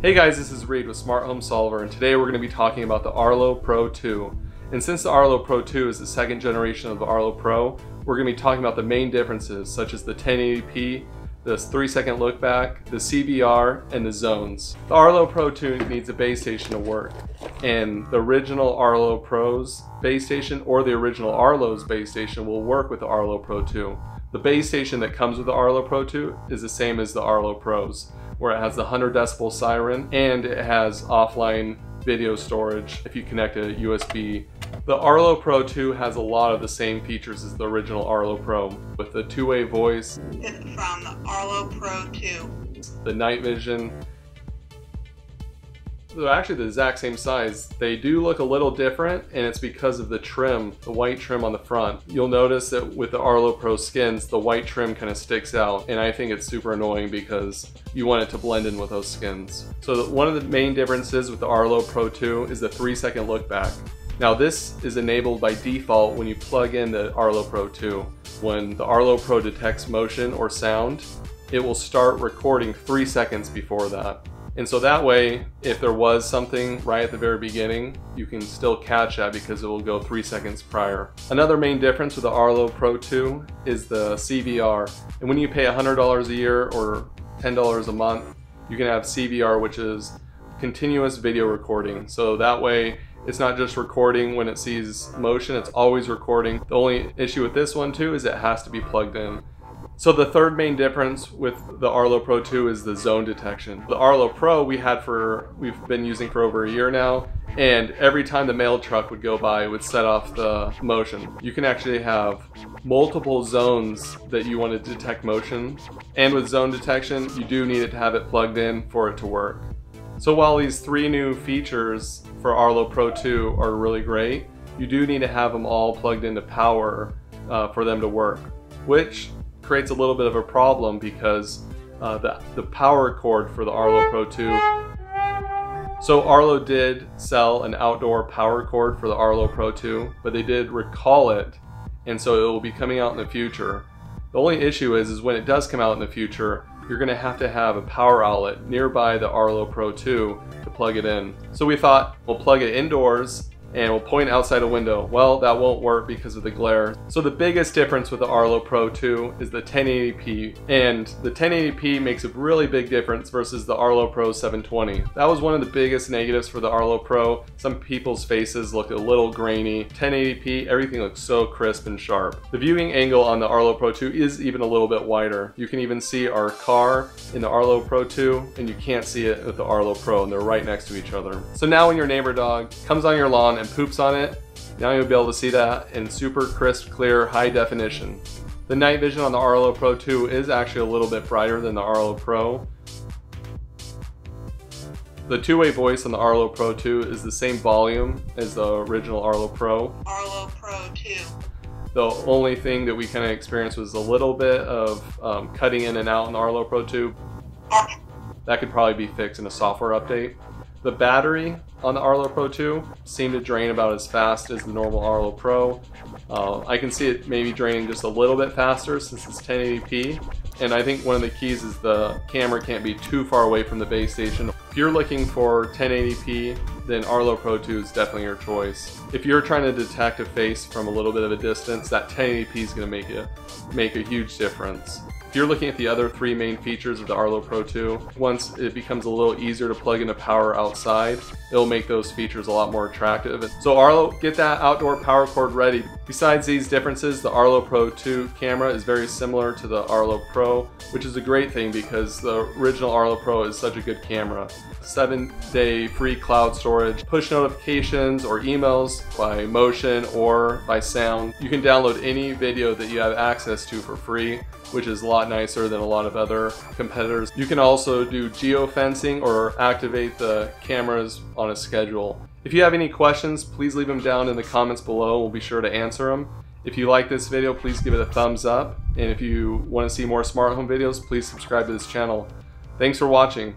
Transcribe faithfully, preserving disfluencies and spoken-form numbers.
Hey guys, this is Reed with Smart Home Solver, and today we're going to be talking about the Arlo Pro two. And since the Arlo Pro two is the second generation of the Arlo Pro, we're going to be talking about the main differences, such as the ten eighty p, this three second look back, the C V R, and the zones. The Arlo Pro two needs a base station to work, and the original Arlo Pro's base station or the original Arlo's base station will work with the Arlo Pro two. The base station that comes with the Arlo Pro two is the same as the Arlo Pro's, where it has the one hundred decibel siren and it has offline video storage if you connect a U S B. The Arlo Pro two has a lot of the same features as the original Arlo Pro, with the two-way voice. It's from the Arlo Pro two. The night vision. They're actually the exact same size. They do look a little different, and it's because of the trim, the white trim on the front. You'll notice that with the Arlo Pro skins, the white trim kind of sticks out, and I think it's super annoying because you want it to blend in with those skins. So one of the main differences with the Arlo Pro two is the three second look back. Now this is enabled by default when you plug in the Arlo Pro two. When the Arlo Pro detects motion or sound, it will start recording three seconds before that. And so that way, if there was something right at the very beginning, you can still catch that because it will go three seconds prior. Another main difference with the Arlo Pro two is the C V R. And when you pay one hundred dollars a year or ten dollars a month, you can have C V R, which is continuous video recording. So that way, it's not just recording when it sees motion, it's always recording. The only issue with this one too is it has to be plugged in. So the third main difference with the Arlo Pro two is the zone detection. The Arlo Pro we had for, we've been using for over a year now, and every time the mail truck would go by, it would set off the motion. You can actually have multiple zones that you want to detect motion, and with zone detection, you do need it to have it plugged in for it to work. So while these three new features for Arlo Pro two are really great, you do need to have them all plugged into power uh, for them to work, which creates a little bit of a problem because uh, the, the power cord for the Arlo Pro two. So Arlo did sell an outdoor power cord for the Arlo Pro two, but they did recall it, and so it will be coming out in the future. The only issue is, is when it does come out in the future, you're gonna have to have a power outlet nearby the Arlo Pro two to plug it in. So we thought we'll plug it indoors and we'll point outside a window. Well, that won't work because of the glare. So the biggest difference with the Arlo Pro two is the ten eighty p, and the ten eighty p makes a really big difference versus the Arlo Pro seven twenty. That was one of the biggest negatives for the Arlo Pro. Some people's faces looked a little grainy. ten eighty p, everything looks so crisp and sharp. The viewing angle on the Arlo Pro two is even a little bit wider. You can even see our car in the Arlo Pro two, and you can't see it with the Arlo Pro, and they're right next to each other. So now when your neighbor dog comes on your lawn and poops on it, now you'll be able to see that in super crisp, clear, high definition. The night vision on the Arlo Pro two is actually a little bit brighter than the Arlo Pro. The two-way voice on the Arlo Pro two is the same volume as the original Arlo Pro. Arlo Pro two. The only thing that we kind of experienced was a little bit of um, cutting in and out on the Arlo Pro two. That could probably be fixed in a software update. The battery on the Arlo Pro two seemed to drain about as fast as the normal Arlo Pro. Uh, I can see it maybe draining just a little bit faster since it's ten eighty p, and I think one of the keys is the camera can't be too far away from the base station. If you're looking for ten eighty p, then Arlo Pro two is definitely your choice. If you're trying to detect a face from a little bit of a distance, that ten eighty p is going to make it make a huge difference. If you're looking at the other three main features of the Arlo Pro two, once it becomes a little easier to plug into power outside, it'll make those features a lot more attractive. So Arlo, get that outdoor power cord ready. Besides these differences, the Arlo Pro two camera is very similar to the Arlo Pro, which is a great thing because the original Arlo Pro is such a good camera. Seven day free cloud storage, push notifications or emails by motion or by sound. You can download any video that you have access to for free, which is a lot nicer than a lot of other competitors. You can also do geofencing or activate the cameras on a schedule. If you have any questions, please leave them down in the comments below. We'll be sure to answer them. If you like this video, please give it a thumbs up. And if you want to see more smart home videos, please subscribe to this channel. Thanks for watching.